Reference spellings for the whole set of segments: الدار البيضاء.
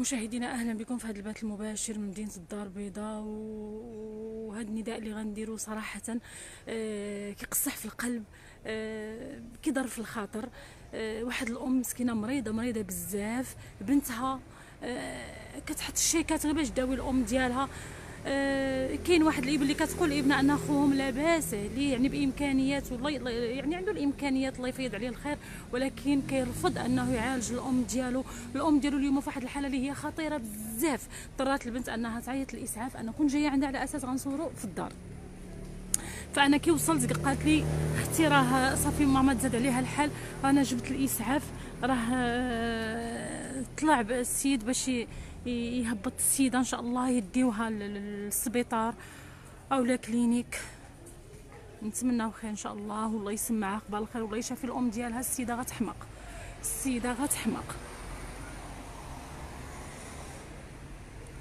مشاهدينا اهلا بكم في هذا البث المباشر من مدينه الدار البيضاء. وهذا النداء اللي غنديرو صراحه كيقصح في القلب، كيضر في الخاطر. واحد الام مسكينه مريضه بزاف، بنتها كتحط الشيكات غير باش تداوي الام ديالها. كاين واحد الابن اللي كتقول لابنها ان خوهم لاباس عليه، يعني بامكانيات، والله يعني عنده الامكانيات، الله يفيض عليه الخير، ولكن كيرفض انه يعالج الام ديالو. اليوم في واحد الحاله اللي هي خطيره بزاف، اضطرات البنت انها تعيط للاسعاف. انا كنت جايه عندها على اساس غنصورو في الدار، فانا كي وصلت قالت لي اختي راه صافي ماما تزاد عليها الحال، انا جبت الاسعاف، راه طلع السيد باش يهبط السيده ان شاء الله يديوها للسبيطار اولا كلينيك. نتمناو خير ان شاء الله، والله يسمعها قبل الخير، والله يشافي الام ديالها. السيده غتحمق،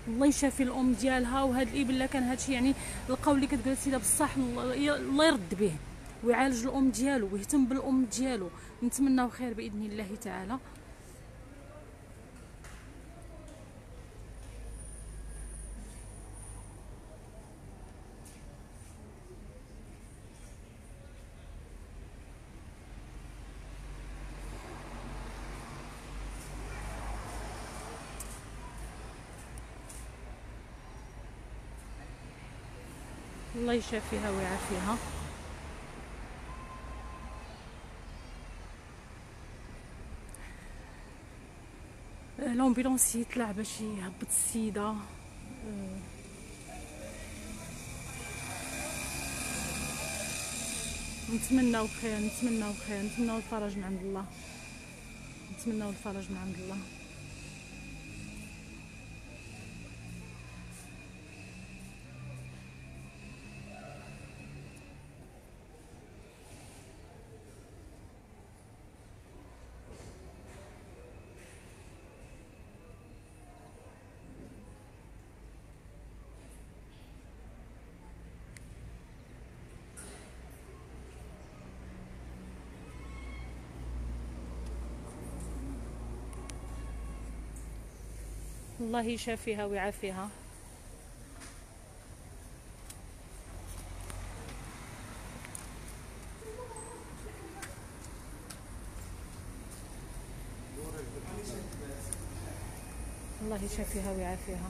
الله يشافي الام ديالها. وهاد الابن لا كان هادشي، يعني القول اللي كتقول السيده بصح الله يرد به ويعالج الام ديالو ويهتم بالام ديالو. نتمناو خير باذن الله تعالى. الله يشافيها ويعافيها. الامبيلونس يطلع باش يهبط السيده. نتمناو خير، نتمناو خير، نتمناو الفرج من عند الله، نتمناو الفرج من عند الله. الله يشافيها ويعافيها. الله يشافيها ويعافيها.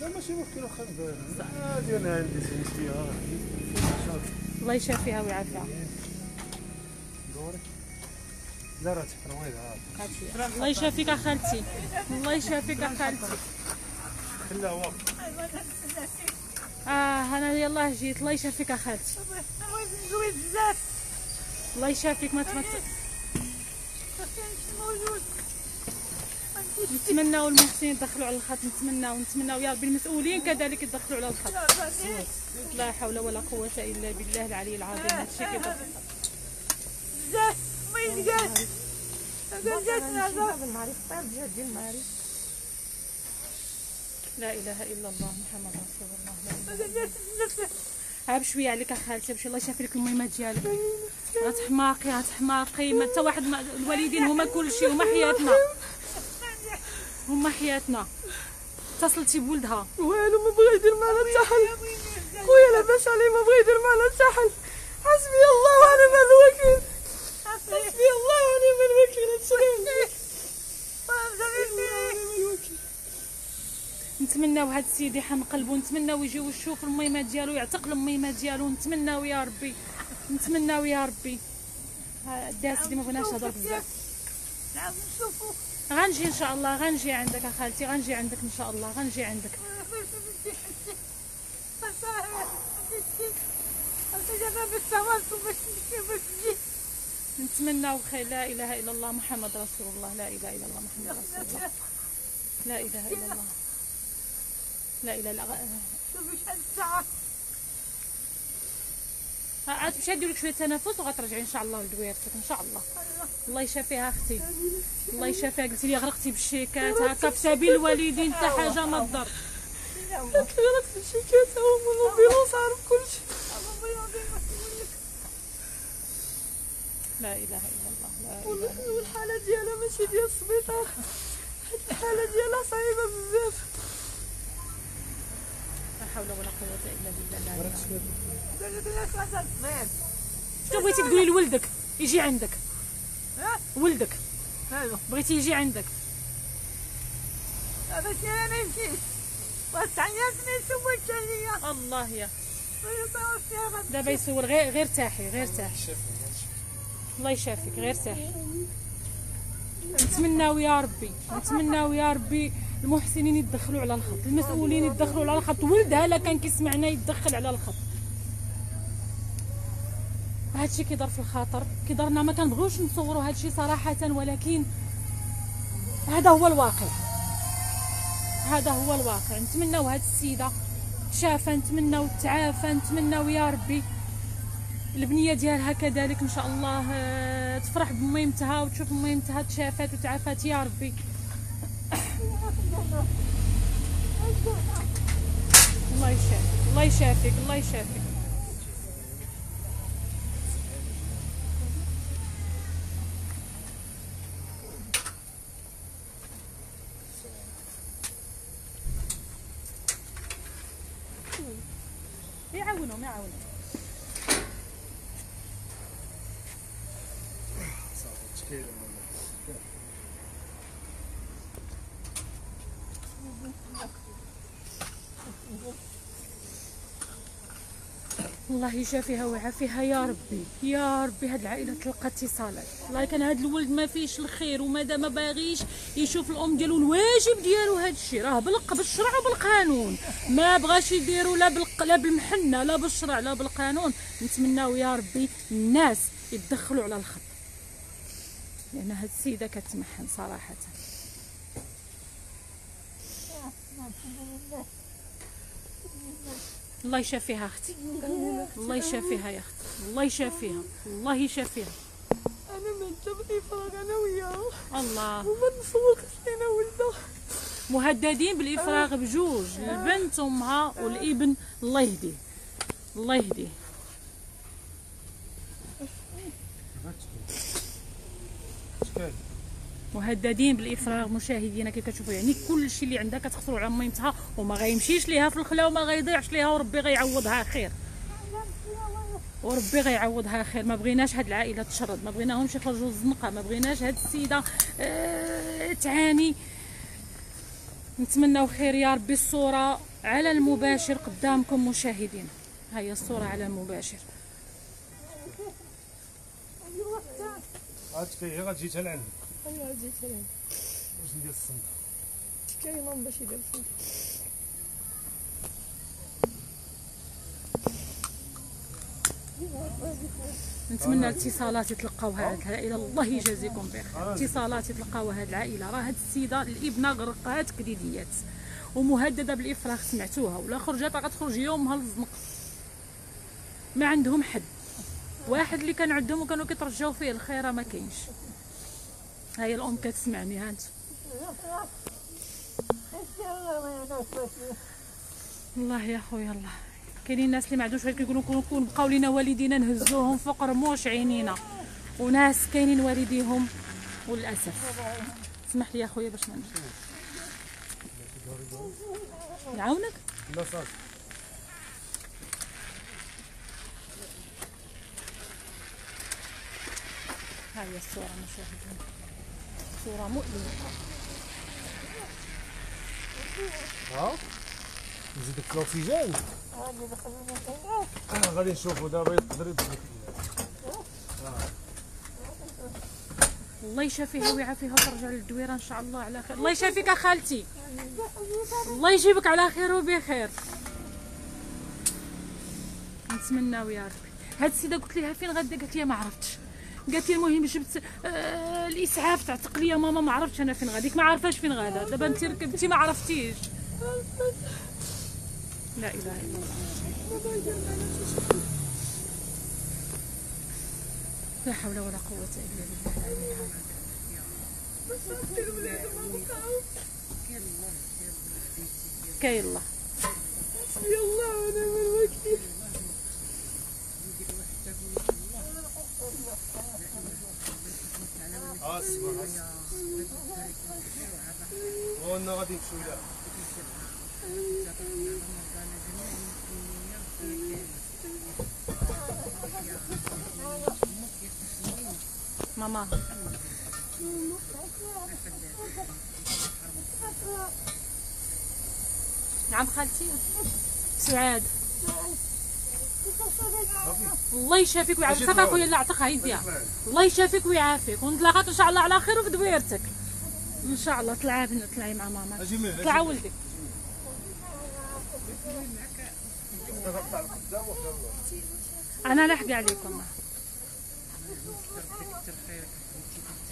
لا ماشي مشكل، واخا انا عندي سميتيها. الله يشافيها ويعافيها. لا راه تحرمي دابا. الله يشافيك اخالتي، الله يشافيك اخالتي. خلاه واقف. انا يلاه جيت. الله يشافيك اخالتي. زوين بزاف. الله يشافيك. ما تمت. موجود. نتمناو المحسنين يدخلوا على الخط، نتمناو يا ربي المسؤولين كذلك يدخلوا على الخط. لا حول ولا قوة إلا بالله العلي العظيم. هادشي كيضر بزاف. لا اله الا الله محمد رسول الله. عاب شويه عليك اخالتي باش الله يشافي لك الميمه ديالك. غتحماقي غتحماقي، ما حتى واحد. الوالدين هما كلشي، هما حياتنا، هما حياتنا. اتصلتي بولدها والو ما بغى يدير معنا حتى حل. خويا لاباس عليه ما بغى يدير معنا حتى حل. حسبي الله ونعم الوكيل، حسبي الله ونعم الوكيل. نتمناو هاد السيد يحن قلبو، نتمناو يجيو يشوفوا الميمه ديالو، يعتقلوا الميمه ديالو. نتمناو يا ربي، نتمناو يا ربي. الداس اللي ما بغيناش نهضر بزاف. غنجي ان شاء الله، غنجي عندك اخالتي، غنجي عندك ان شاء الله، غنجي عندك. نتمناو خير. لا اله الا الله محمد رسول الله. لا اله الا الله محمد رسول الله. لا اله الا الله. لا اله الا الله. شوفي شحال الساعه عاد باش ندير لك شويه تنفس وغترجعي ان شاء الله لدويرتك ان شاء الله. الله يشافيها اختي، الله يشافيها. قلتي لي غرقتي بالشيكات هكا في سبيل الوالدين، حتى حاجه ما تضر. غرقت في الشيكات والامبيلونس عارف كلشي. لا اله الا الله. والحاله ديالها ماشي ديال السبيطار، حيت الحاله ديالها صعيبه بزاف. لا حول ولا قوه الا بالله. ورا شنو قلت لها؟ ساعه الصبيط. شنو بغيتي تقولي لولدك يجي عندك؟ ها ولدك ايوا بغيتي يجي عندك؟ باش انا ما نمشيش وتعيطني سولت عليا. الله يا دابا يسول غير تاحي، غير تاحي. الله يشافيك، غير تاحي. نتمناو يا ربي، نتمناو يا ربي المحسنين يتدخلوا على الخط، المسؤولين يتدخلوا على الخط. ولدها لا كان كيسمعنا يتدخل على الخط. هادشي كيدار في الخاطر، كيدارنا ما كنبغيوش نصوروا هادشي صراحة، ولكن هذا هو الواقع، هذا هو الواقع. نتمناو هاد السيدة شافا، نتمناو تعافى، نتمناو يا ربي البنيه ديالها كذلك ان شاء الله تفرح بميمتها وتشوف ميمتها تشافات وتعافات يا ربي. الله يشافيك، الله يشافيك، الله يشافيك. يعاونهم يعاونهم. الله يشافيها ويعافيها يا ربي، يا ربي. هاد العائله تلقى اتصالات، والله كان هاد الولد ما فيش الخير وماذا ما باغيش يشوف الام ديالو الواجب ديالو. هاد الشيء راه بالشرع وبالقانون، ما بغاش يديروا لا بالمحنه لا بالشرع لا بالقانون. نتمناو يا ربي الناس يتدخلوا على الخط، لان هاد السيده كتمحن صراحه. الله يشافيها اختي، الله يشافيها يا اختي، الله يشافيها، الله يشافيها. انا ما نتبغي فراغ انا وياها. الله وما نصورش لينا ولدها. مهددين بالافراغ بجوج، البنت امها والابن. الله يهديه، الله يهديه. مهددين بالافراغ مشاهدينا كي كتشوفوا، يعني كل شيء اللي عندها كتخسروا على ميمتها، وما غيمشيش ليها في الخلا وما غيضيعش ليها، وربي غيعوضها خير، وربي غيعوضها خير. ما بغيناش هاد العائله تشرد، ما بغيناهمش يخرجوا الزنقه، ما بغيناش هاد السيده تعاني. نتمناو خير يا ربي. الصوره على المباشر قدامكم مشاهدينا، ها هي الصوره على المباشر. هي غتجي حتى لعندك. ايوا جيت هنا باش ندير الصندوق، كاينون باش يدير الصندوق. نتمنى الاتصالات يتلقاوها هاد العائله، الله يجازيكم بخير. الاتصالات يتلقاوها هاد العائله، راه هاد السيده الابنه غرقها تكديديات ومهدده بالافراغ، سمعتوها ولا خرجت غتخرج يومها للزنق. ما عندهم حد، واحد اللي كان عندهم وكانوا كيترجاو فيه الخير ما كاينش. ها هي الام كتسمعني، ها انت. الله يا خويا الله. كاينين الناس اللي ما عندهمش غير كيقولوا كون بقاو لينا والدينا نهزوهم فوق رموش عينينا، وناس كاينين والديهم وللاسف. اسمح لي يا خويا باش ما نمشيش. يعاونك؟ لا صافي. ها هي الصورة مشاهدينا، صورة مؤلمة. ها نزيدك الأكسجين. غادي نشوفو دابا يقدر يدخل. الله يشافيها ويعافيها وترجع للدويرة إن شاء الله على خير. الله يشافيك أخالتي، الله يجيبك على خير وبخير. نتمناو يا ربي. هاد السيدة قلت ليها فين غدا، قالت لي ما عرفتش. قالت لي المهم جبت الاسعاف تاع التقليه ماما، ما عرفتش انا فين غاديك، ما عارفاش فين غادا. دابا انت ركبتي ما عرفتيش. لا اله الا الله، لا حول ولا قوه الا بالله العلي العظيم. كاين الله، يا الله انا من وقتي. اصبر اصبر. قلنا غادي نمشيو لها. ماما نعم خالتي سعاد الله يشافيك ويعافيك. صافي اخويا الله يعطيك هيديها. الله يشافيك ويعافيك ونتلاقاو ان شاء الله على خير وفي دويرتك ان شاء الله. طلعي بنت طلعي مع ماما. طلع ولدي انا لحقي عليكم.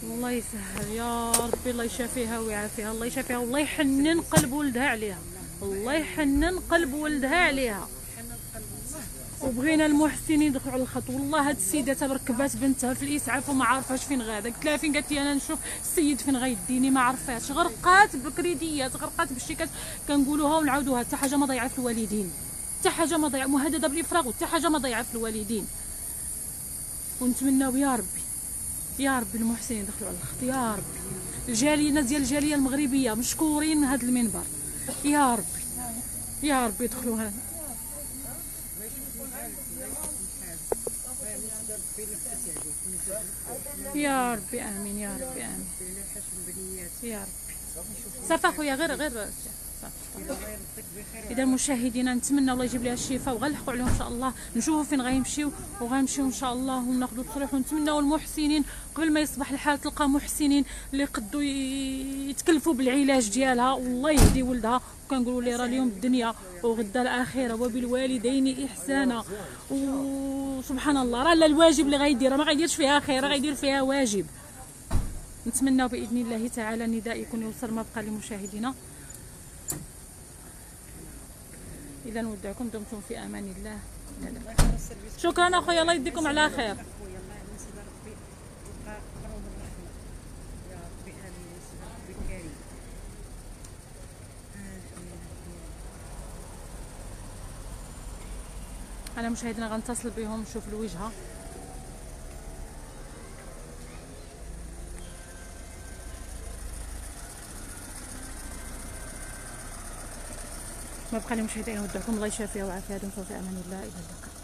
الله يسهل يا ربي. الله يشافيها ويعافيها. الله يشافيها والله يحنن قلب ولدها عليها. الله يحنن قلب ولدها عليها. وبغينا المحسنين يدخلوا على الخط. والله هاد السيده تبركبات بنتها في الاسعاف وما عارفاش فين غادا. قلت لها فين؟ قالت لي انا نشوف السيد فين غيديني ما عرفاتش. غرقات بالكريديات غرقات بالشيكات. كنقولوها ونعاودوها حتى حاجه ما ضيعه في الوالدين. حتى حاجه ما ضيعه مهدده بالافراغ وحتى حاجه ما ضيعه في الوالدين. ونتمناو يا ربي يا ربي المحسنين يدخلوا على الخط. يا ربي الجاليه ديال الجاليه المغربيه مشكورين هذا المنبر. يا ربي يا ربي يدخلوا هنا. يا ربي امين يا ربي امين يا ربي. صافي اخويا غير اذا مشاهدينا نتمنى الله يجيب لها الشفاء وغنلحقوا عليهم ان شاء الله. نشوفوا فين غيمشيو وغنمشيو ان شاء الله وناخذوا التصريح. ونتمناو المحسنين قبل ما يصبح الحال تلقى محسنين اللي قدوا يتكلفوا بالعلاج ديالها. والله يهدي ولدها. وكنقولوا ليه راه اليوم الدنيا وغدا الاخره وبالوالدين احسانا. وسبحان الله راه لا الواجب اللي غيدير ما غيديرش فيها خير راه غيدير فيها واجب. نتمناو باذن الله تعالى النداء يكون يوصل ما بقى لمشاهدينا. إذا نودعكم دمتم في أمان الله. شكرا أخويا الله يديكم على خير. أنا مشاهدينا غنتصل بهم نشوف الوجهة. ما بقى لي مشاهدين نودعكم. الله يشافيها ويعافيها. دمتم في امان الله. الى اللقاء.